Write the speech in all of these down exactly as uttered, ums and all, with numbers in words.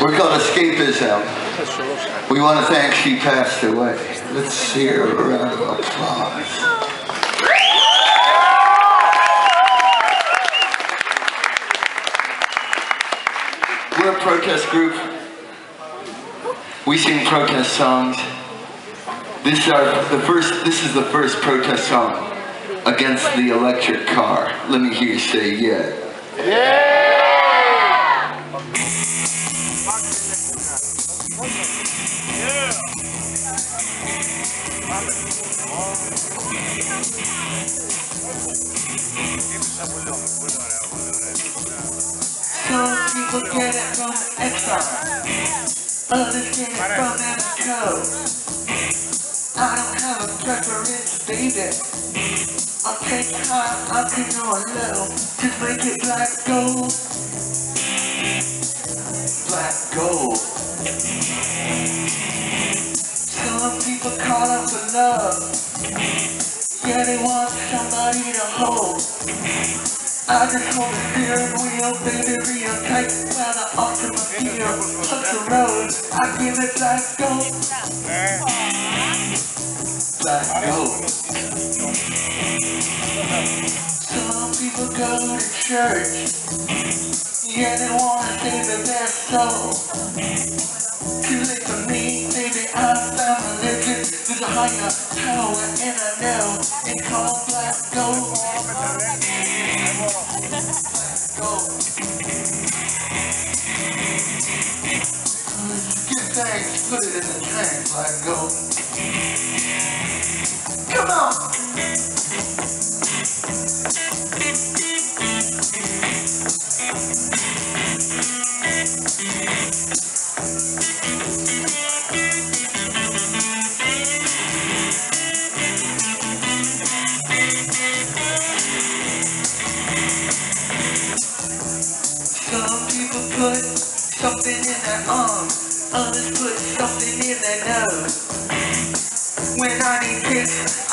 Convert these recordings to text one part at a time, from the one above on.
We're called ESCAPE-I S M. We want to thank She Passed Away. Let's hear a round of applause. We're a protest group. We sing protest songs. This is our, the first. This is the first protest song against the electric car. Let me hear you say yeah. Yeah. Some people get it from exile, others get it from anecdote. I don't have a preference, baby. I'll take high, I'll take on low. Just make it black gold. Black gold. Some people call up for love. Yeah, they want somebody to hold. I just hold the steering wheel, baby, real tight, while the automobile hugs the road. I give it black gold. Black gold. Some people go to church. Yeah, they wanna save their soul. Too late for me, baby, I found religion. There's a higher power, and I know it's called black gold. Thanks, put it in the tank, black gold. Come on!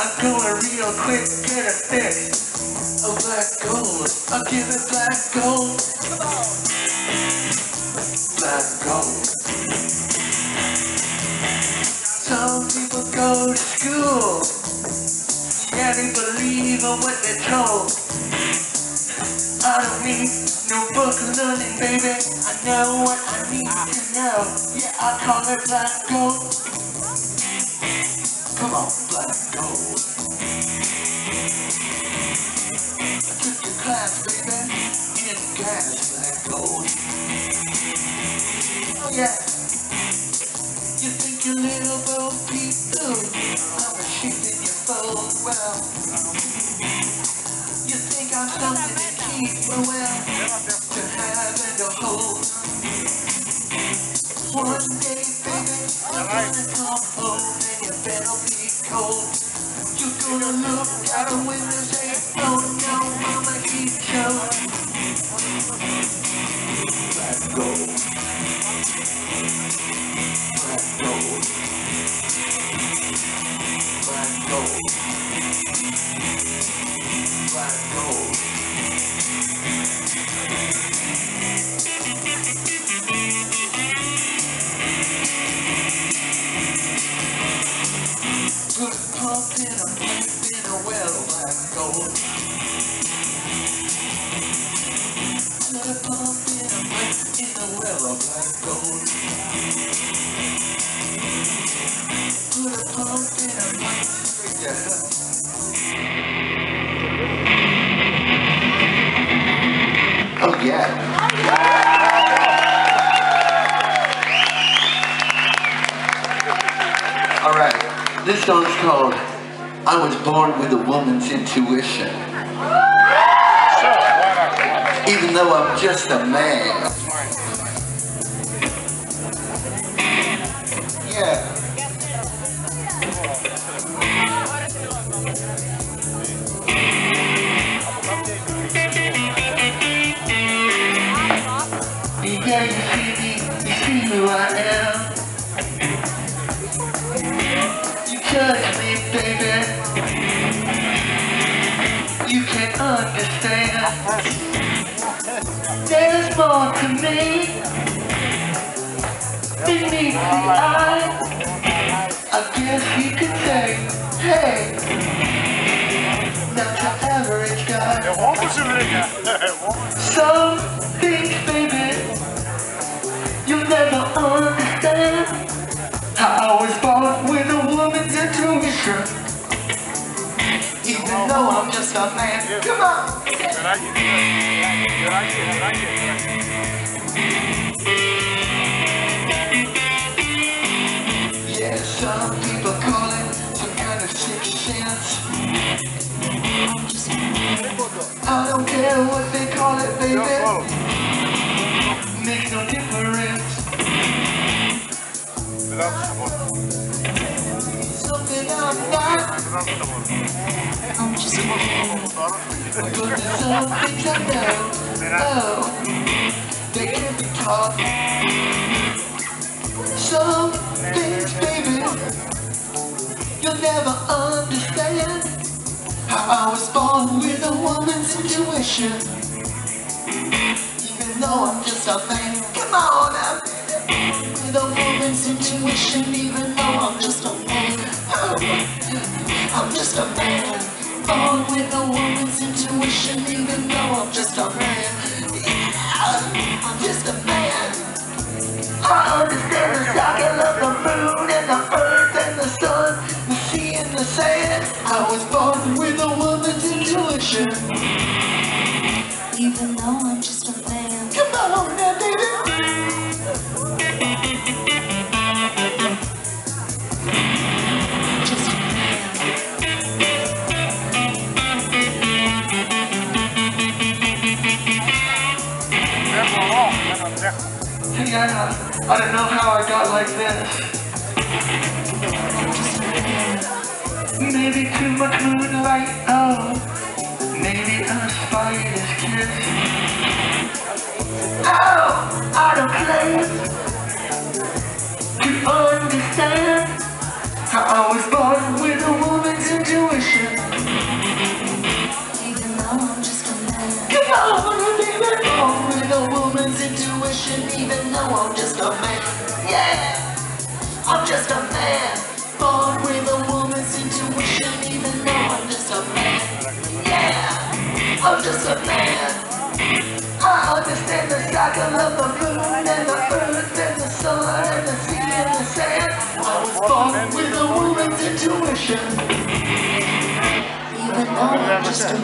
I'm going real quick to get a fix of black gold. I'll give it black gold. Come on. Black gold. Some people go to school, yeah, they believe in what they're told. I don't need no book learning, baby. I know what I need to know. Yeah, I call it black gold. Come on, black gold. I took the class, baby. In gas, black gold. Oh yeah. You think you're little bo peep too? I'm a sheep that you fold well. You think I'm something to keep well? To have and to hold. One day, baby, I'm gonna come home and you better be cold. You're gonna look out the window and say, oh no, mama, keep showing. Black gold. Black gold. Black gold. Black gold. Good pump in a pipe in a well, black gold. Good pump in a pipe in a well, black gold. Good pump in a pipe straight to hell. Oh yeah. Oh, yeah. This song's called, I Was Born With a Woman's Intuition. Even though I'm just a man. Yeah. Yeah, you see me, you see who I am. Judge me, baby. You can understand. There's more to me than meets the eye. I guess you could say, hey, not your average guy. Some things, baby, you'll never understand. I was born with a woman's intuition. Even though I'm just a man. Come on! Yeah, some people call it some kind of sixth sense. I don't care what they call it, baby. Makes no difference. Something I'm not. I'm just a woman. But there's some things I know. Oh, they can't be taught. Some things, baby, you'll never understand. How I was born with a woman's intuition. Even though I'm just a man. Come on up. With a woman's intuition, even though I'm just a man. Oh, I'm just a man. Born with a woman's intuition, even though I'm just a man. Yeah, I'm just a man. I understand the cycle of the moon and the earth and the sun, the sea and the sand. I was born with a woman's intuition, even though I'm just a man. Come on now, baby. Yeah, I don't know how I got like this. Maybe too much moonlight, oh. Maybe a spider's kiss. Oh, out of place to understand. I was born with a woman's intuition. Even though I'm just a man. Come on, baby. Born with a woman's intuition. Even though I'm just a man. Yeah, I'm just a man. Born with a woman's intuition. Even though I'm just a man. Yeah, I'm just a man. I understand the cycle of the moon and the earth and the sun and the sea and the sand. I was born with a woman's intuition. Even though I'm just a man.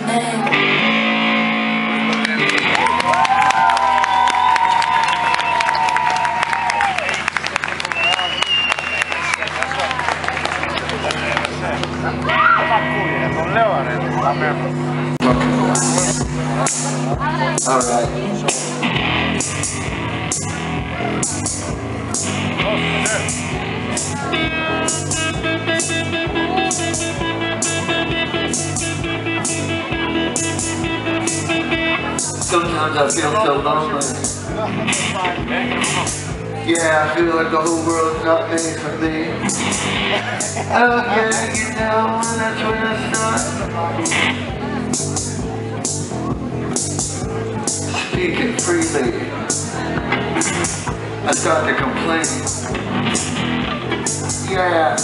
Alright. Sometimes I feel so lonely. Yeah, I feel like the whole world's not made for me. Okay, you know, that's where I start. Speaking freely, I start to complain. Yeah,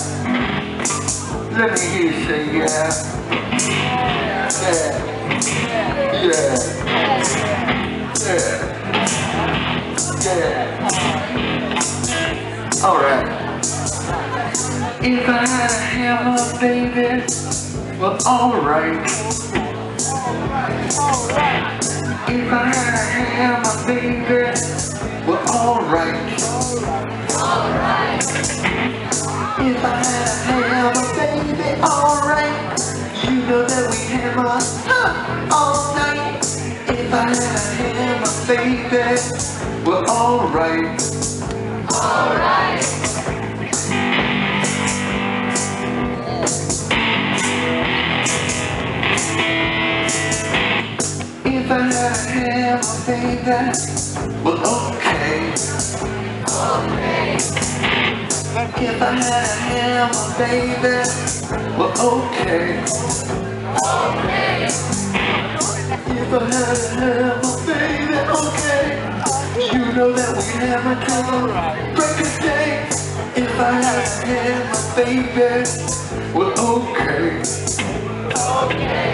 let me hear you say yeah. Yeah, yeah, yeah, yeah. Alright. If I had a hammer, baby, well, alright. Alright. If I had a hammer, baby, we're alright. Alright. If I had a hammer, baby, alright. You know that we hammer huh, all night. If I had a hammer, baby, we're alright. Alright. If I had a hammer, baby, well, okay. Okay. If I had a hammer, baby, well, okay. Okay. If I had a hammer, baby, okay. You know that we hammer till break of day. If I had a hammer, baby, well, okay. Okay.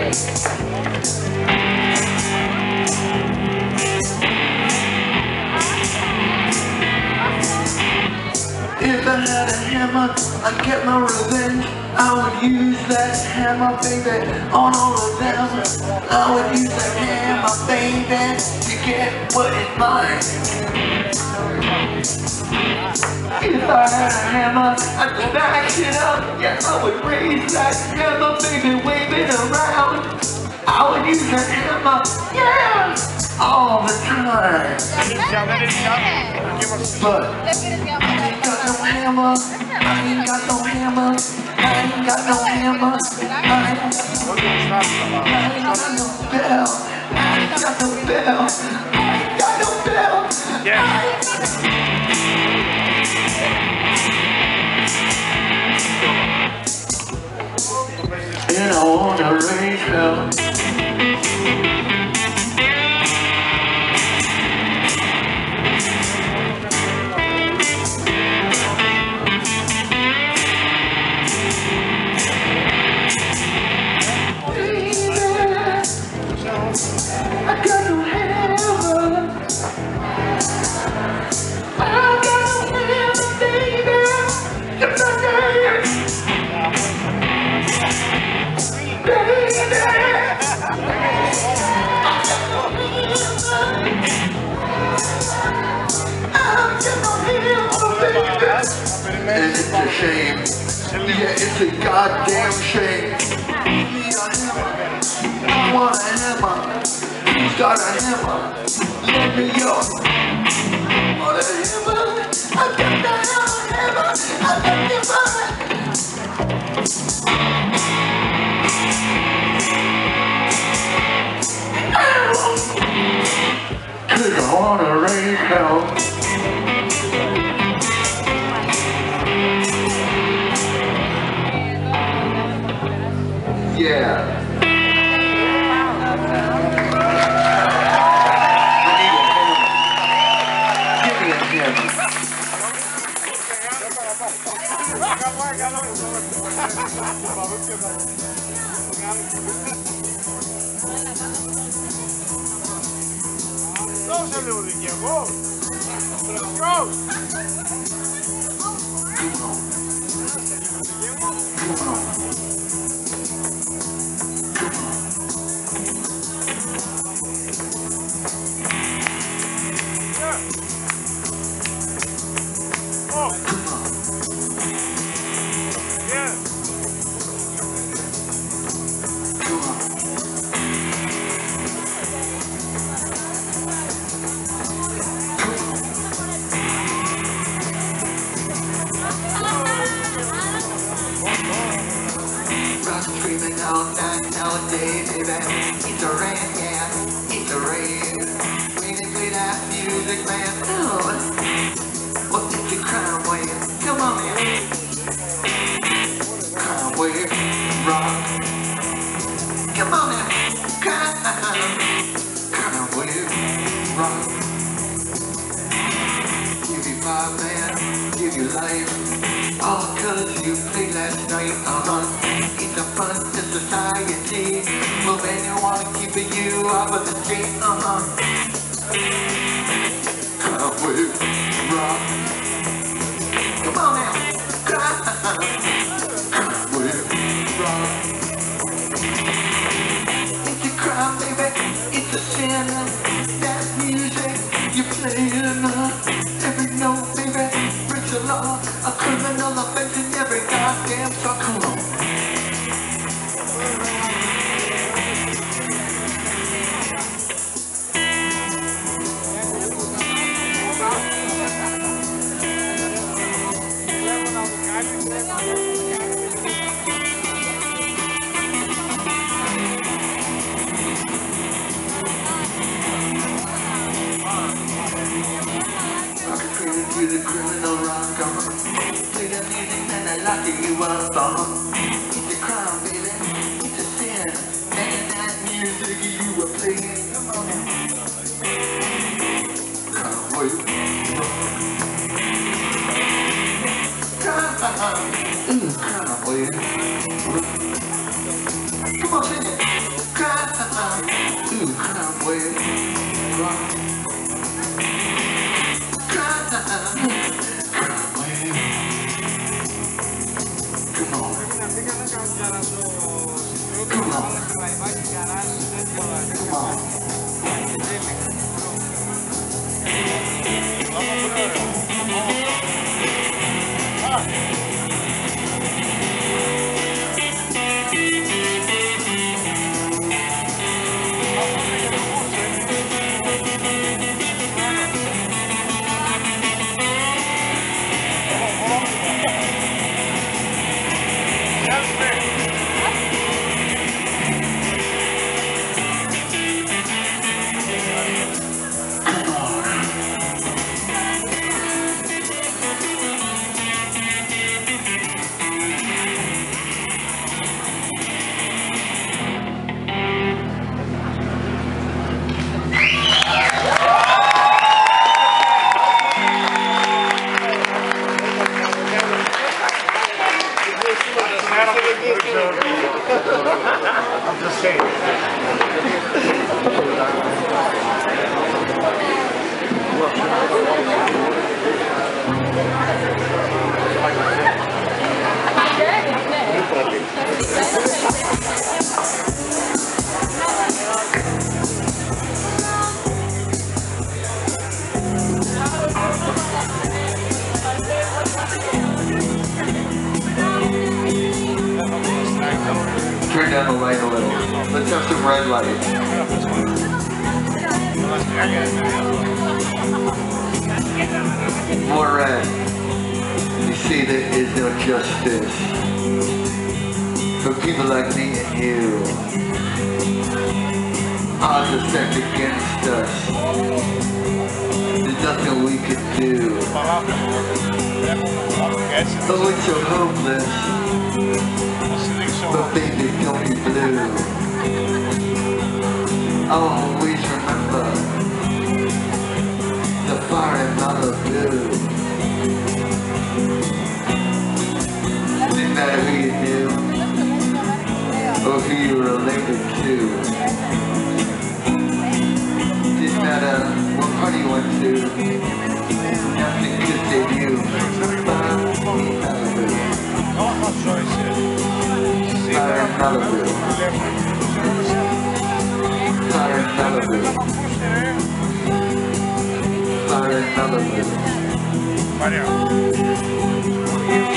If I had a hammer, I'd get my revenge. I would use that hammer, baby, on all of them. I would use that hammer, baby, to get what is mine. If I had a hammer, I'd back it up. Yeah, I would raise that hammer, baby, wave it around. I would use that hammer, yeah, all the time. But I ain't got no hammer, I ain't got no hammer, I ain't got no hammer, I ain't got no bell, I ain't got no bell, I ain't got no bell, yeah. And I wanna raise hell. It's a shame. Yeah, it's a goddamn shame. You need a hammer. I want a hammer. You got a hammer. Let me up. I want a hammer. I got the hammer. I got the hammer. Could I want to raise hell? Yeah. Let's go! But when you're hopeless, but baby, don't be blue. I'll always remember the fire in Malibu. Didn't matter who you knew or who you were related to. Didn't matter what party you went to. Nothing could save you from me, Malibu. Fire in Malibu. Fire in Malibu. Fire in Malibu. It's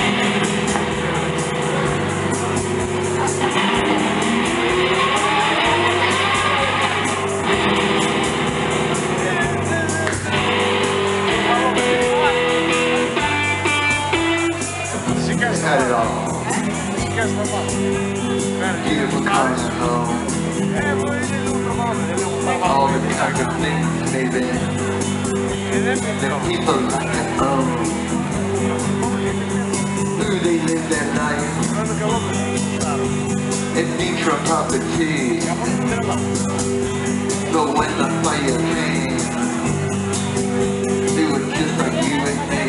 had it all. Beautiful times at home. All the kind of things, baby, that people like at home. Who they live their life in vitro property. But when the fire came, they were just like you and me.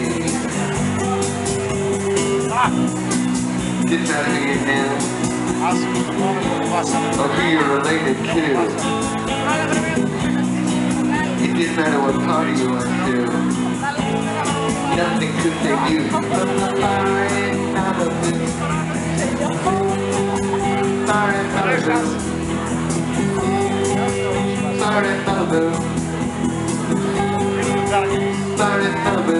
Didn't matter who you knew or who you're related to. It didn't matter what party you went to. Nothing could save you from the fire in Malibu. Fire in Malibu. Fire in Malibu. Fire in Malibu.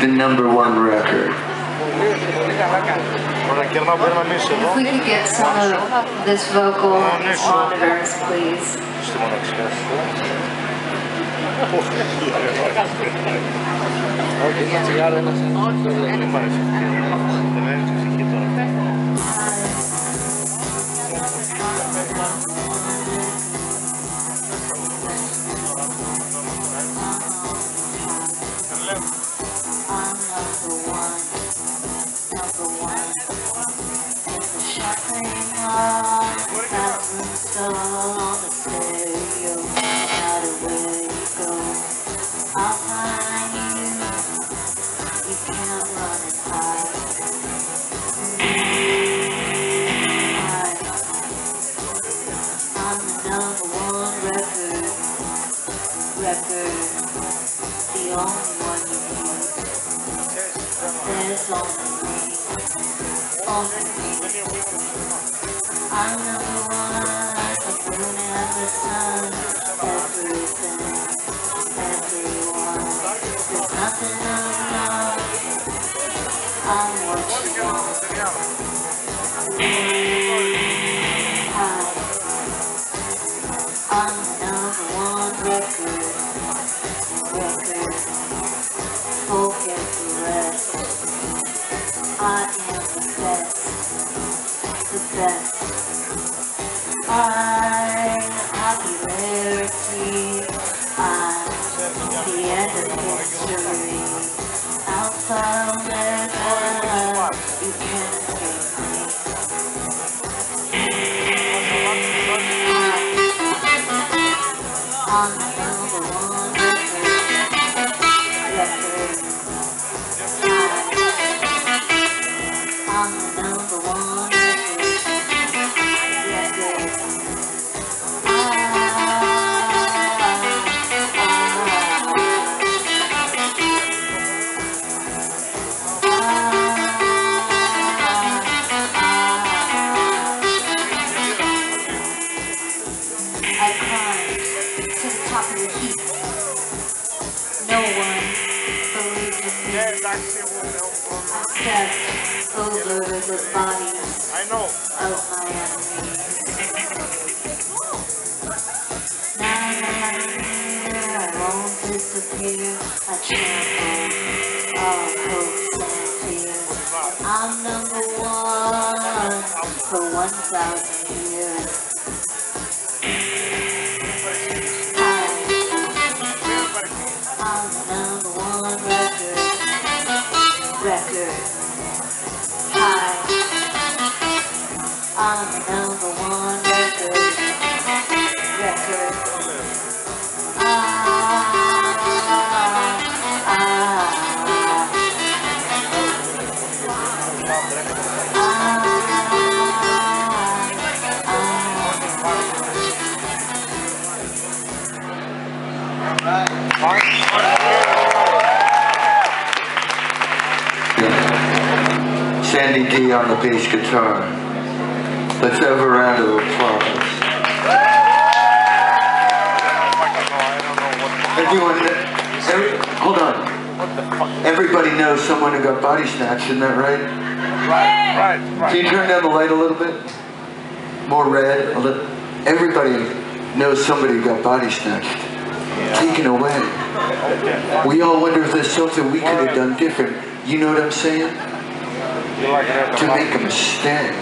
The number one record. If we could get some of this vocal monitors, please. I'm Obsessed over the body I know. of my enemies. Now that I'm here, I won't disappear. I trample all hopes and fears. I'm number one for one thousand years. I'm the number one record, record. Ah, ah, ah, ah, ah. Sandy D on the bass guitar. Let's have a round of applause. Everyone, every, hold on. Everybody knows someone who got body snatched, isn't that right? Right, right, right. Can you turn down the light a little bit? More red. A little. Everybody knows somebody who got body snatched, taken away. We all wonder if there's something we could have done different. You know what I'm saying? To make a mistake.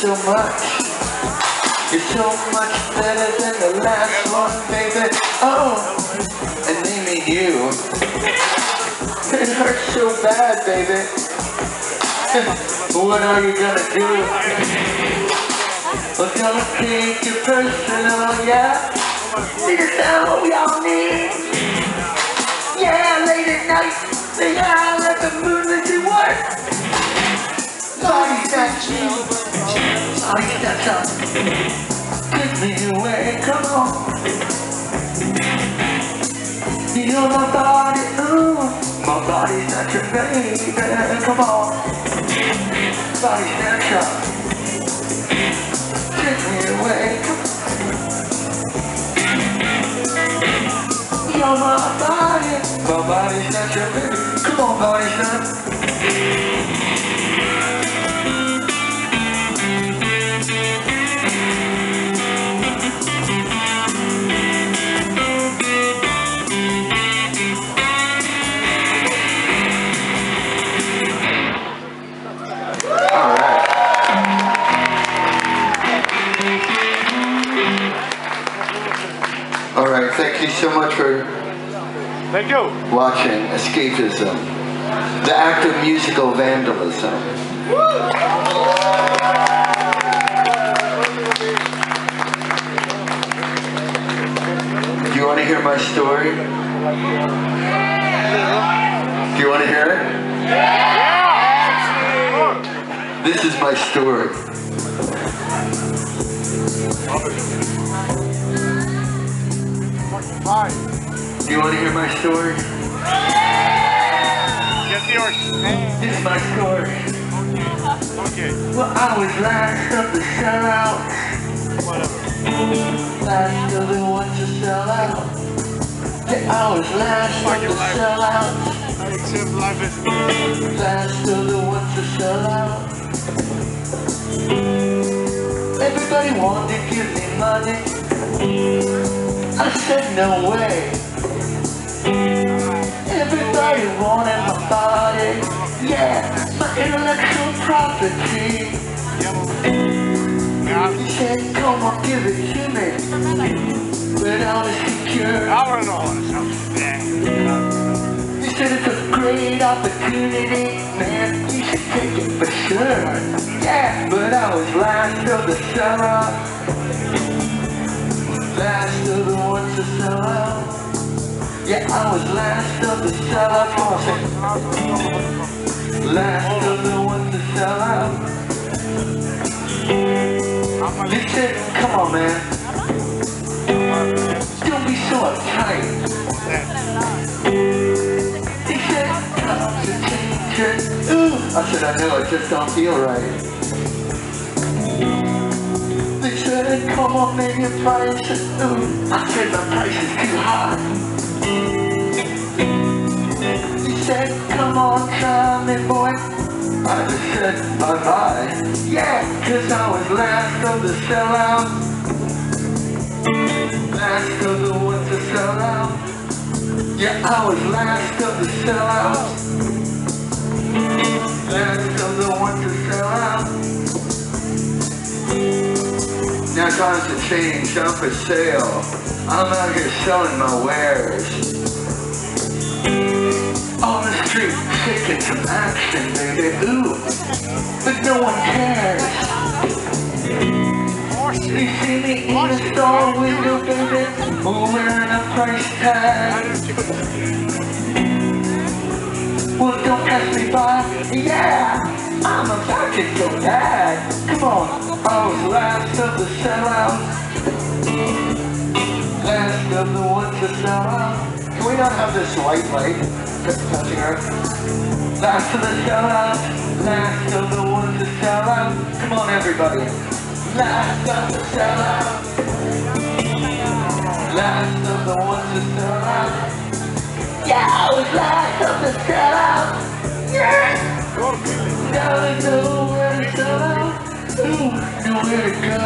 So much. You're so much better than the last one, baby. Oh, and naming you. It hurts so bad, baby. What are you gonna do? Well, don't take it personal, yeah. Niggas, that's what we all need. Yeah, late at night. Nigga, I let the moon let you work. Body that you. Oh, you got some. Give me away, come on. Feel my body, ooh. My body's not your baby, come on. Body's not your. Give me away, come on. You're my body. My body's not your baby, come on, body's not. Thank you so much for Thank you. watching ESCAPE-ISM, the act of musical vandalism. Woo! Do you want to hear my story? Yeah. Do you want to hear it? Yeah. This is my story. Hi. Do you want to hear my story? Yes, yours. This is my story. Okay. Okay. Well, I was last of the sellouts. Whatever. Last of the ones to sell out. I was last of the sellouts. I accept life as me. Last of the ones to sell out. Everybody wanted to give me money. I said no way. Everybody wanted my body. Yeah, my intellectual property. You said come on, give it to me. But I was secure. I don't know. You said it's a great opportunity, man. You should take it for sure. Yeah, but I was last of the summer. Last of the ones to sell out. Yeah, I was last of the sellout. Last of the ones to sell out. They said, come on, man. Don't be so uptight. They said, come to change it. Ooh. I said, I know, it just don't feel right. They said, come on, man, your price is ooh. I said, my price is too high. They said, come on, try me, boy. I just said, bye-bye. Yeah, cause I was last of the sellout. Last of the ones to sell out. Yeah, I was last of the sellout. Last of the ones to sell out. Now times have changed, I'm for sale. I'm out here selling my wares. On the street, taking some action, baby, ooh. But no one cares. You see me in a store window, baby, wearing a price tag. Well, don't pass me by, yeah! I'm about to go back. Come on, I was last of the sellout. Last of the ones to sell out. Can we not have this white light that's touching her? Last of the sellout. Last of the ones to sell out. Come on, everybody. Last of the sellout. Last of the ones to sell out. Yeah, I was last of the sellout. Yeah. Now I know where to sell out. Ooh, nowhere to go.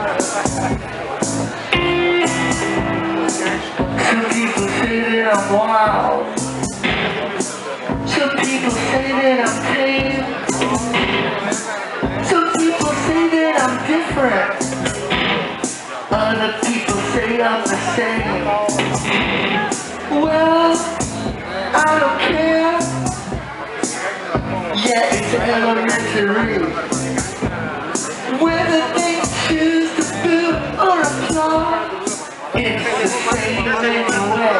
Some people say that I'm wild. Some people say that I'm tame. Some people say that I'm different. Other people say I'm the same. Well, I don't care. Yeah, it's elementary. Whether they choose to boo or applaud, it's the same anyway.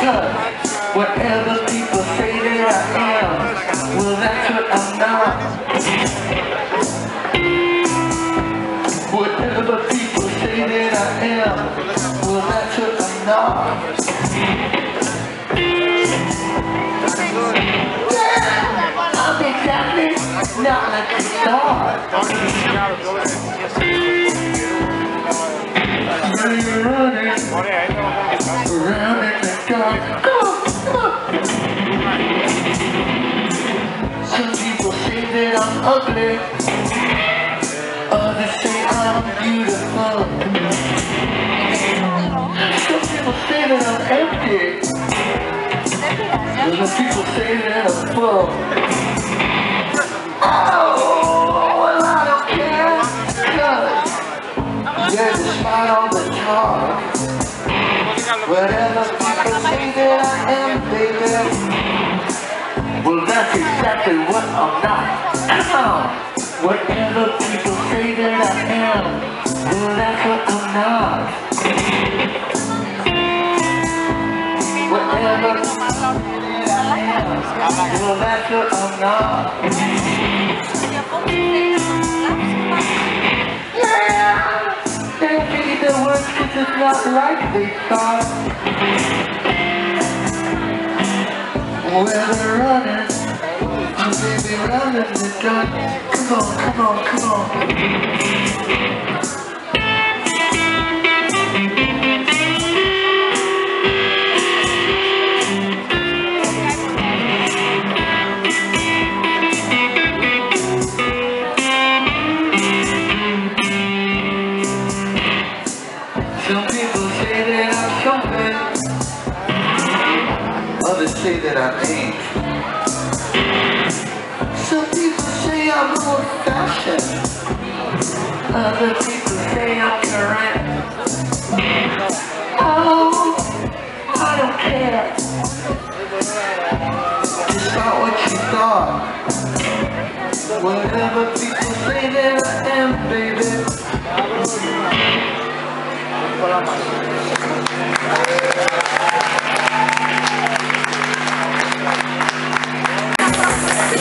Cause whatever people say that I am, well, that's what I'm not. Whatever people say that I am, well, that's what I'm not. I'm exactly not like a star. You're running around in the dark. Come on, come on. Some people say that I'm ugly. Others say I'm beautiful. Some people say that I'm empty. Some people say that I'm full. Oh, well, I don't care. Cause there's a spot on the top. Whatever people say that I am, baby, well, that's exactly what I'm not. Come on. Whatever people say that I am, well, that's what I'm not. Whatever people say that I am, well, that's what I'm not. Yeah! Can't be the words, cause it's not like they thought. Well, they're running, oh baby, running in the dark. Come on, come on, come on. Others say that I ain't. Some people say I'm old fashioned. Other people say I'm correct. Oh, I don't care. It's not what you thought. Whatever people say that I am, baby.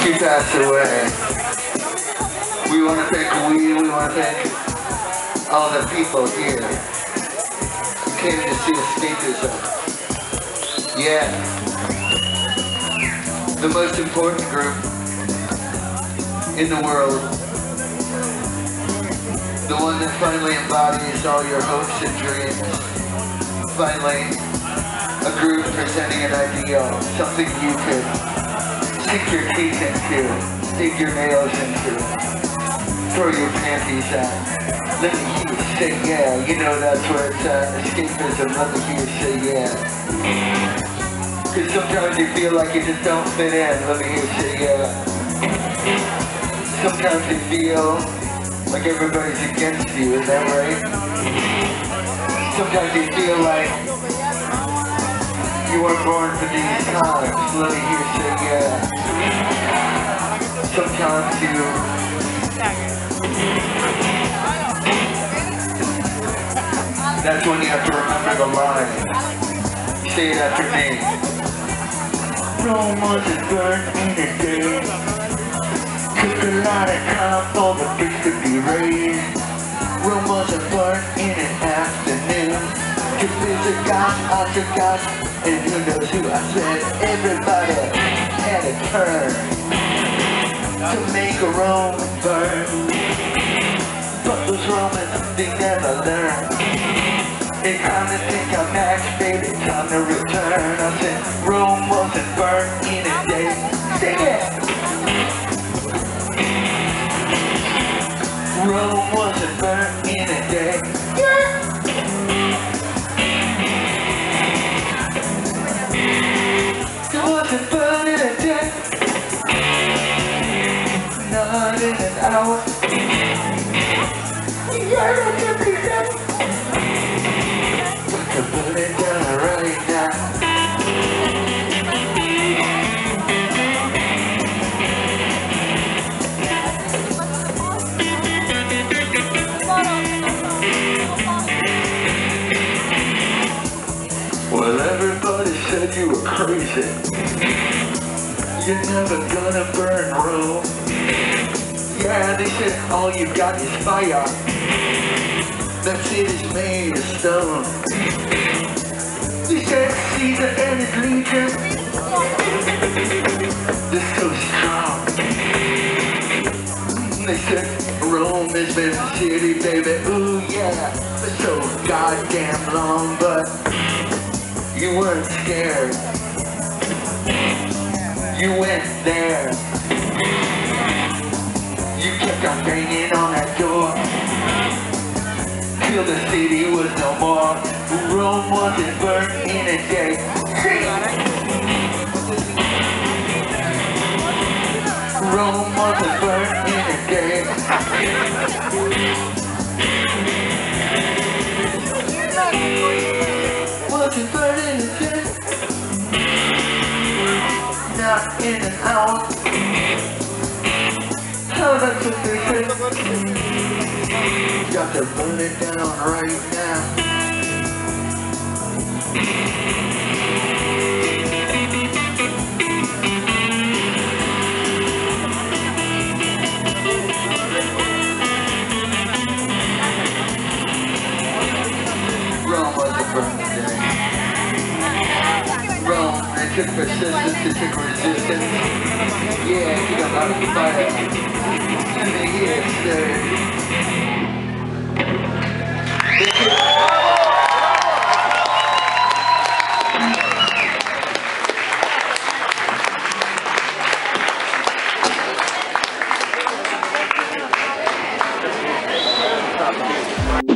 She passed away. We want to thank we, we want to thank all the people here who came to see us speak to each other. Yeah, the most important group in the world, the one that finally embodies all your hopes and dreams. Finally, a group presenting an ideal, something you could stick your teeth into, stick your nails into, throw your panties out. Let the kids say yeah, you know that's where it's at, escapism, let the kids say yeah. Cause sometimes you feel like you just don't fit in, let the kids say yeah. Sometimes you feel like everybody's against you, is that right? Sometimes you feel like you were born for these times, let me hear you say yeah. Sometimes you that's when you have to remember the line. Say it after me. No more to burn in a day. Took a lot of time for the bricks to be raised. No more to burn in an afternoon. To visit God after God, and who knows who I said. Everybody had a turn to make a Roman burn, but those Romans, they never learn. They kinda think I'm next, baby, time to return. I said Rome wasn't burned in a day. Sing it. Rome wasn't burned in a day. Well, everybody said you were crazy. You're never gonna burn Rome. Yeah, they said all you got is fire. That city's made of stone. They said Caesar and his legion. They're so strong. They said Rome has been the city, baby. Ooh yeah, for so goddamn long, but you weren't scared. You went there. You kept on banging on that door till the city was no more. Rome wasn't burnt in a day. Rome wasn't burnt in a day. Wasn't burnt in an hour. Oh, that's what they say. Got to burn it down right now. Rome wasn't burned today. Rome, it took persistence, it took resistance. Yeah, it took a lot of fire. And the years served. Thank you.